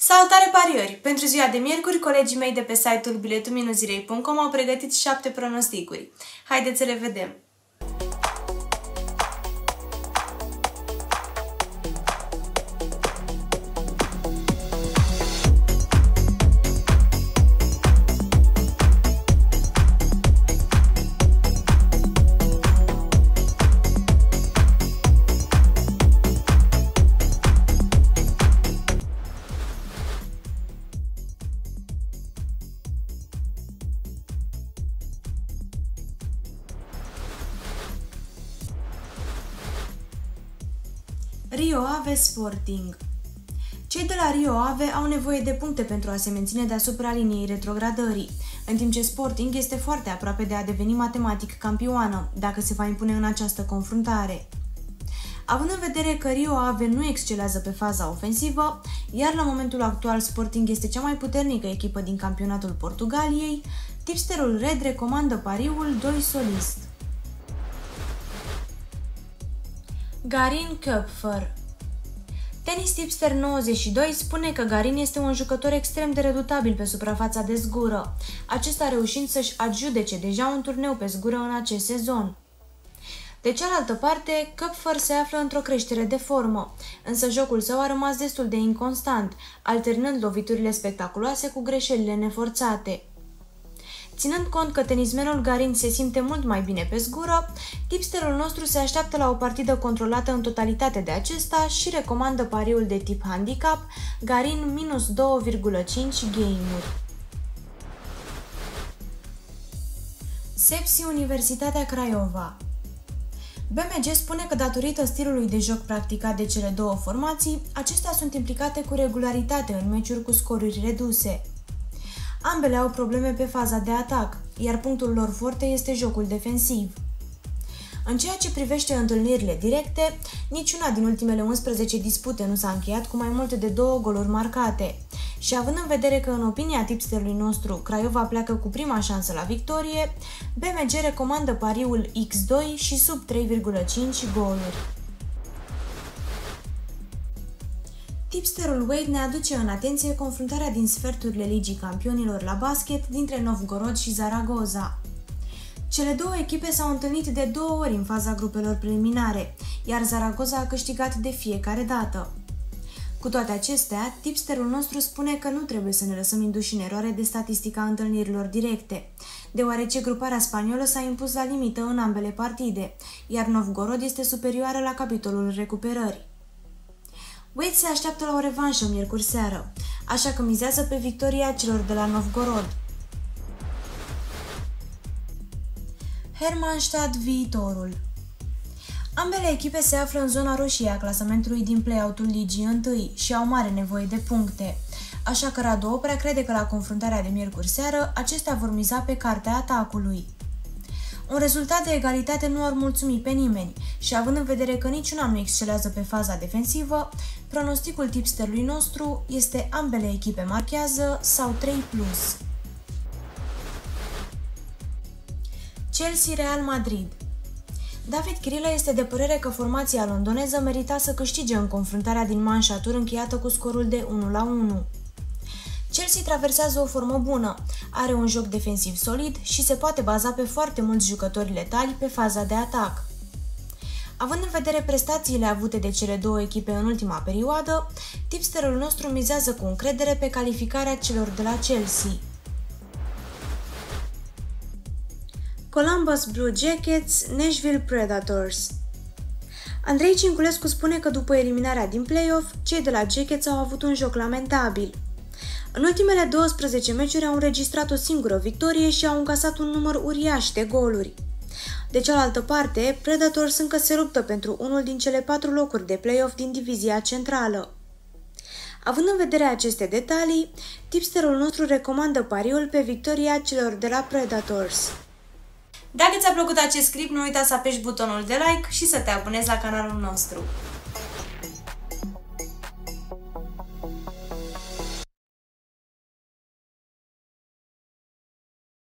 Salutare pariori! Pentru ziua de miercuri, colegii mei de pe site-ul biletu-zilei.com au pregătit 7 pronosticuri. Haideți să le vedem! Rio Ave Sporting. Cei de la Rio Ave au nevoie de puncte pentru a se menține deasupra liniei retrogradării, în timp ce Sporting este foarte aproape de a deveni matematic campioană, dacă se va impune în această confruntare. Având în vedere că Rio Ave nu excelează pe faza ofensivă, iar la momentul actual Sporting este cea mai puternică echipă din campionatul Portugaliei, Tipsterul Red recomandă pariul 2 solist. Garin Koepfer. Tenis Tipster 92 spune că Garin este un jucător extrem de redutabil pe suprafața de zgură, acesta reușind să-și adjudece deja un turneu pe zgură în acest sezon. De cealaltă parte, Koepfer se află într-o creștere de formă, însă jocul său a rămas destul de inconstant, alternând loviturile spectaculoase cu greșelile neforțate. Ținând cont că tenismenul Garin se simte mult mai bine pe zgură, tipsterul nostru se așteaptă la o partidă controlată în totalitate de acesta și recomandă pariul de tip handicap Garin minus 2,5 game-uri. Sepsi Universitatea Craiova. BMG spune că datorită stilului de joc practicat de cele două formații, acestea sunt implicate cu regularitate în meciuri cu scoruri reduse. Ambele au probleme pe faza de atac, iar punctul lor forte este jocul defensiv. În ceea ce privește întâlnirile directe, niciuna din ultimele 11 dispute nu s-a încheiat cu mai mult de 2 goluri marcate. Și având în vedere că, în opinia tipsterului nostru, Craiova pleacă cu prima șansă la victorie, BMG recomandă pariul X2 și sub 3,5 goluri. Tipsterul Wade ne aduce în atenție confruntarea din sferturile Ligii Campionilor la basket dintre Novgorod și Zaragoza. Cele două echipe s-au întâlnit de 2 ori în faza grupelor preliminare, iar Zaragoza a câștigat de fiecare dată. Cu toate acestea, tipsterul nostru spune că nu trebuie să ne lăsăm induși în eroare de statistica întâlnirilor directe, deoarece gruparea spaniolă s-a impus la limită în ambele partide, iar Novgorod este superioară la capitolul recuperării. Wade se așteaptă la o revanșă miercuri seară, așa că mizează pe victoria celor de la Novgorod. Hermannstadt Viitorul. Ambele echipe se află în zona roșie a clasamentului din play-out-ul Ligii 1 și au mare nevoie de puncte, așa că Radu Oprea crede că la confruntarea de miercuri seară acestea vor miza pe cartea atacului. Un rezultat de egalitate nu ar mulțumi pe nimeni și având în vedere că niciuna nu excelează pe faza defensivă, pronosticul tipsterului nostru este ambele echipe marchează sau 3+. Chelsea Real Madrid. David Kirillă este de părere că formația londoneză merita să câștige în confruntarea din manșa-tur încheiată cu scorul de 1-1. Chelsea traversează o formă bună, are un joc defensiv solid și se poate baza pe foarte mulți jucători letali pe faza de atac. Având în vedere prestațiile avute de cele două echipe în ultima perioadă, tipsterul nostru mizează cu încredere pe calificarea celor de la Chelsea. Columbus Blue Jackets, Nashville Predators. Andrei Cinculescu spune că după eliminarea din play-off, cei de la Jackets au avut un joc lamentabil. În ultimele 12 meciuri au înregistrat o singură victorie și au încasat un număr uriaș de goluri. De cealaltă parte, Predators încă se luptă pentru unul din cele 4 locuri de play-off din divizia centrală. Având în vedere aceste detalii, tipsterul nostru recomandă pariul pe victoria celor de la Predators. Dacă ți-a plăcut acest clip, nu uita să apeși butonul de like și să te abonezi la canalul nostru.